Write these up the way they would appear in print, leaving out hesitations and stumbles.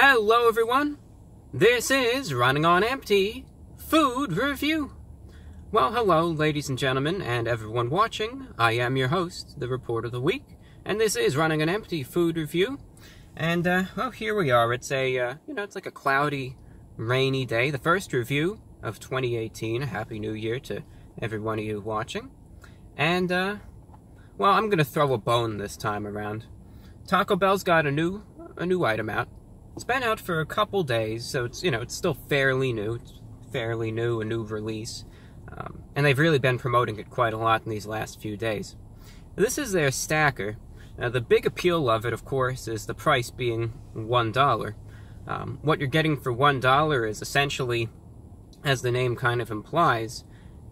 Hello everyone, this is Running On Empty Food Review. Well, hello ladies and gentlemen and everyone watching. I am your host, the Report of the Week, and this is Running On Empty Food Review. And, well, here we are. It's a, you know, it's like a cloudy, rainy day. The first review of 2018. Happy New Year to every one of you watching. And, well, I'm gonna throw a bone this time around. Taco Bell's got a new item out. It's been out for a couple days, so it's, you know, it's still fairly new. It's fairly new, a new release. And they've really been promoting it quite a lot in these last few days. This is their StackeR. Now, the big appeal of it, of course, is the price being $1. What you're getting for $1 is essentially, as the name kind of implies,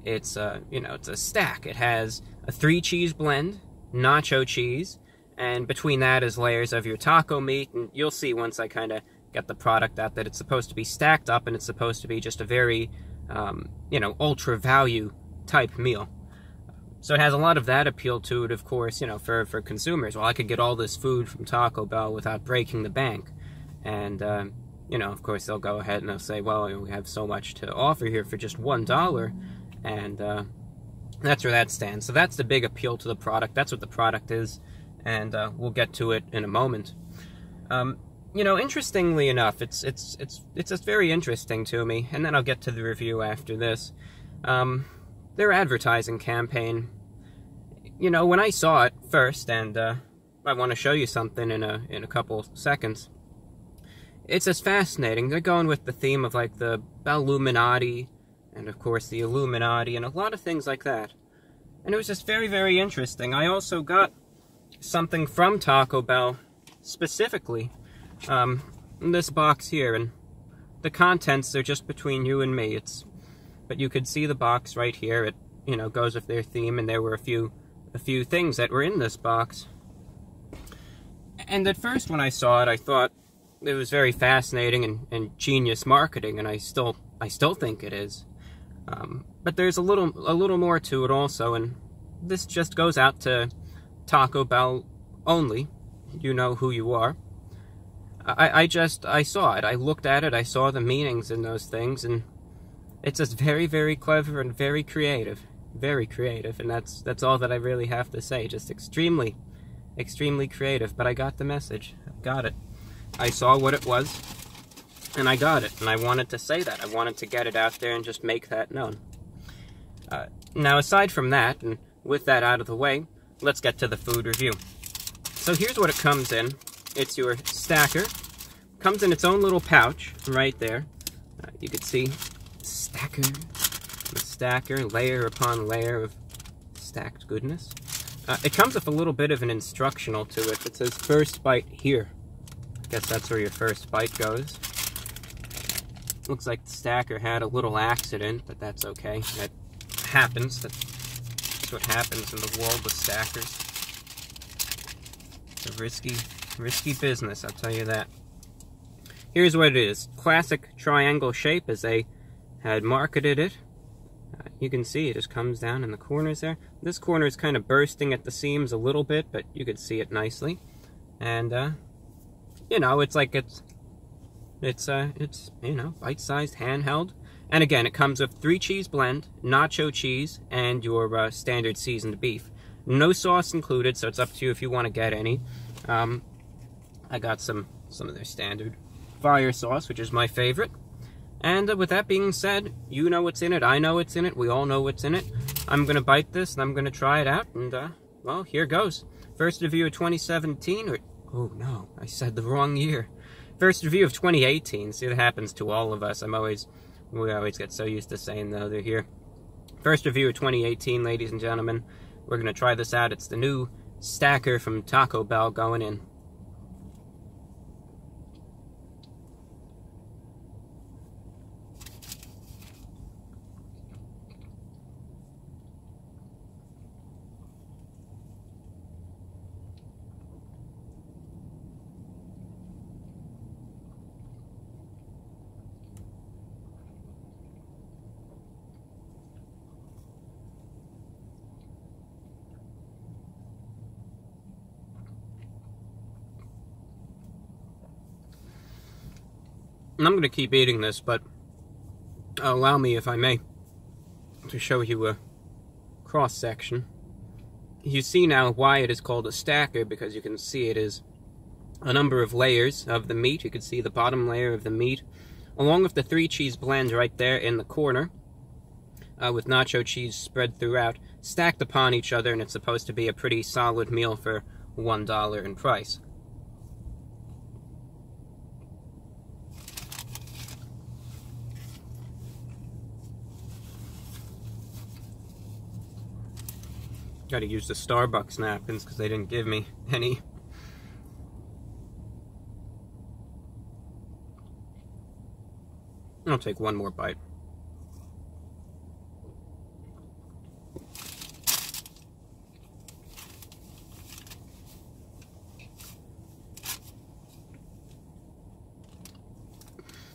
it's a, you know, it's a stack. It has a 3-cheese blend, nacho cheese, and between that is layers of your taco meat, and you'll see once I kind of get the product out that it's supposed to be stacked up, and it's supposed to be just a very, you know, ultra-value type meal. So it has a lot of that appeal to it, of course, you know, for consumers. Well, I could get all this food from Taco Bell without breaking the bank. And, you know, of course, they'll go ahead and they'll say, well, we have so much to offer here for just $1. And that's where that stands. So that's the big appeal to the product. That's what the product is. And we'll get to it in a moment. You know, interestingly enough, it's just very interesting to me. And then I'll get to the review after this. Their advertising campaign, you know, when I saw it first, and I want to show you something in a couple seconds, it's just fascinating. They're going with the theme of, like, the Belluminati, and of course the Illuminati, and a lot of things like that. And it was just very, very interesting. I also got something from Taco Bell, specifically, in this box here, and the contents are just between you and me. But you could see the box right here. It, you know, goes with their theme, and there were a few things that were in this box. And at first when I saw it, I thought it was very fascinating and genius marketing, and I still think it is. But there's a little more to it also, and this just goes out to Taco Bell only. You know who you are. I saw it. I looked at it. I saw the meanings in those things, and it's just very, very clever and very creative. Very creative, and that's all that I really have to say. Just extremely, extremely creative. But I got the message. I got it. I saw what it was, and I got it. And I wanted to say that. I wanted to get it out there and just make that known. Now, aside from that, and with that out of the way, let's get to the food review. So here's what it comes in. It's your StackeR. Comes in its own little pouch right there. You can see StackeR, the StackeR, layer upon layer of stacked goodness. It comes with a little bit of an instructional to it. It says, first bite here. I guess that's where your first bite goes. Looks like the StackeR had a little accident, but that's okay. That happens. That's what happens in the world with StackeRs. It's a risky business, I'll tell you that. Here's what it is. Classic triangle shape is a had marketed it. You can see it just comes down in the corners there. This corner is kind of bursting at the seams a little bit, but you could see it nicely. And you know, it's like it's you know, bite-sized, handheld. And again, it comes with 3-cheese blend, nacho cheese, and your standard seasoned beef. No sauce included, so it's up to you if you want to get any. I got some of their standard fire sauce, which is my favorite. And with that being said, you know what's in it, I know what's in it, we all know what's in it. I'm going to bite this, and I'm going to try it out, and, well, here goes. First review of 2017, or, oh no, I said the wrong year. First review of 2018, see, that happens to all of us. We always get so used to saying the other year. First review of 2018, ladies and gentlemen. We're going to try this out. It's the new StackeR from Taco Bell going in. I'm going to keep eating this, but allow me, if I may, to show you a cross-section. You see now why it is called a stacker, because you can see it is a number of layers of the meat. You can see the bottom layer of the meat, along with the three cheese blend right there in the corner, with nacho cheese spread throughout, stacked upon each other, and it's supposed to be a pretty solid meal for $1 in price. Gotta use the Starbucks napkins because they didn't give me any. I'll take one more bite.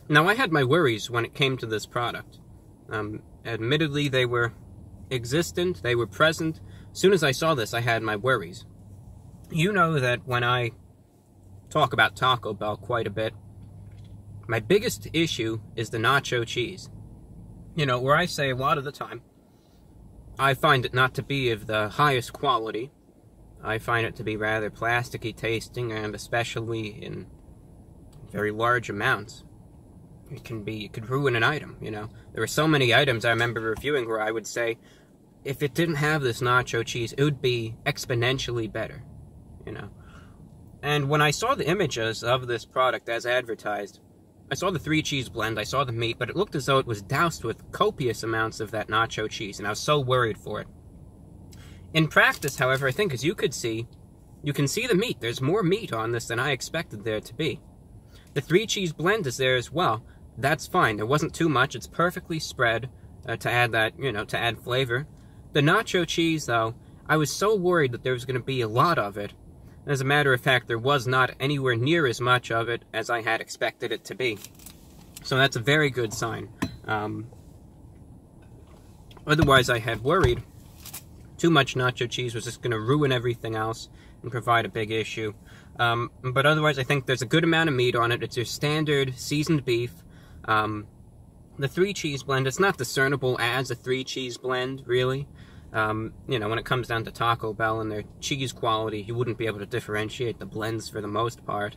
Now, I had my worries when it came to this product. Admittedly, they were existent, they were present. As soon as I saw this, I had my worries. You know that when I talk about Taco Bell quite a bit, my biggest issue is the nacho cheese. You know, where I say a lot of the time, I find it not to be of the highest quality. I find it to be rather plasticky tasting, and especially in very large amounts. It could ruin an item, you know. There were so many items I remember reviewing where I would say, if it didn't have this nacho cheese, it would be exponentially better, you know. And when I saw the images of this product as advertised, I saw the three cheese blend, I saw the meat, but it looked as though it was doused with copious amounts of that nacho cheese, and I was so worried for it. In practice, however, I think as you could see, you can see the meat. There's more meat on this than I expected there to be. The three cheese blend is there as well. That's fine. There wasn't too much. It's perfectly spread to add flavor. The nacho cheese, though, I was so worried that there was going to be a lot of it. As a matter of fact, there was not anywhere near as much of it as I had expected it to be. So that's a very good sign. Otherwise, I had worried too much nacho cheese was just going to ruin everything else and provide a big issue. But otherwise, I think there's a good amount of meat on it. It's your standard seasoned beef. The three cheese blend, it's not discernible as a three cheese blend, really. You know, when it comes down to Taco Bell and their cheese quality, you wouldn't be able to differentiate the blends for the most part,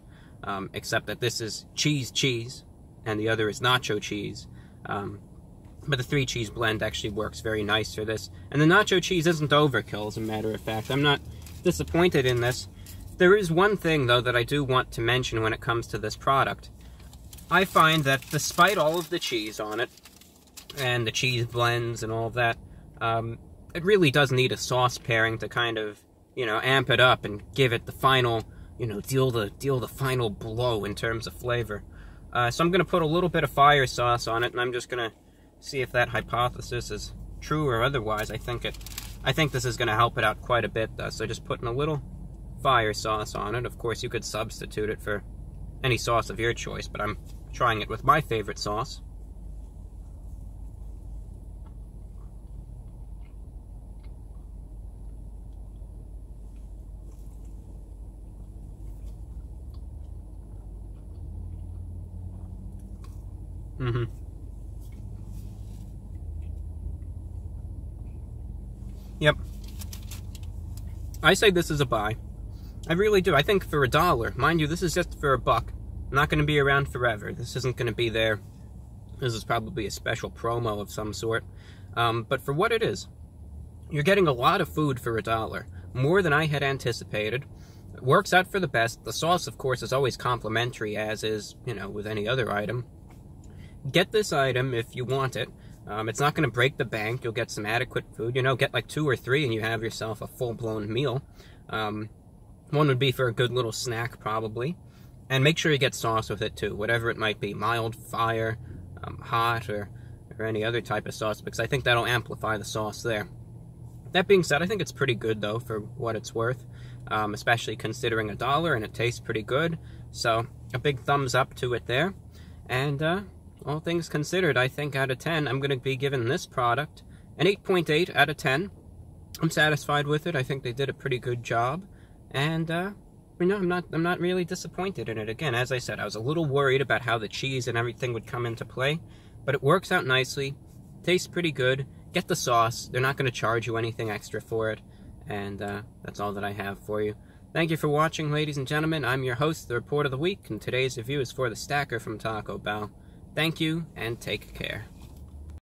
except that this is cheese, and the other is nacho cheese. But the three cheese blend actually works very nice for this. And the nacho cheese isn't overkill, as a matter of fact. I'm not disappointed in this. There is one thing, though, that I do want to mention when it comes to this product. I find that despite all of the cheese on it, and the cheese blends and all that, it really does need a sauce pairing to kind of, you know, amp it up and give it the final, you know, deal the final blow in terms of flavor. So I'm going to put a little bit of fire sauce on it, and I'm just going to see if that hypothesis is true or otherwise. I think this is going to help it out quite a bit, though, so just putting a little fire sauce on it. Of course, you could substitute it for any sauce of your choice, but I'm trying it with my favorite sauce. Mm-hmm. Yep. I say this is a buy. I really do. I think for $1, mind you, this is just for $1. Not going to be around forever. This isn't going to be there. This is probably a special promo of some sort. But for what it is, you're getting a lot of food for $1, more than I had anticipated. It works out for the best. The sauce, of course, is always complimentary, as is, you know, with any other item. Get this item if you want it. It's not going to break the bank. You'll get some adequate food. You know, get like 2 or 3 and you have yourself a full-blown meal. One would be for a good little snack, probably. And make sure you get sauce with it, too, whatever it might be. Mild, fire, hot, or any other type of sauce, because I think that'll amplify the sauce there. That being said, I think it's pretty good, though, for what it's worth, especially considering $1, and it tastes pretty good. So a big thumbs up to it there. And all things considered, I think out of 10, I'm going to be giving this product an 8.8 out of 10. I'm satisfied with it. I think they did a pretty good job. And No, I'm not really disappointed in it. Again, as I said, I was a little worried about how the cheese and everything would come into play, but it works out nicely. Tastes pretty good. Get the sauce. They're not going to charge you anything extra for it. And that's all that I have for you. Thank you for watching, ladies and gentlemen. I'm your host, the Report of the Week, and today's review is for the StackeR from Taco Bell. Thank you, and take care.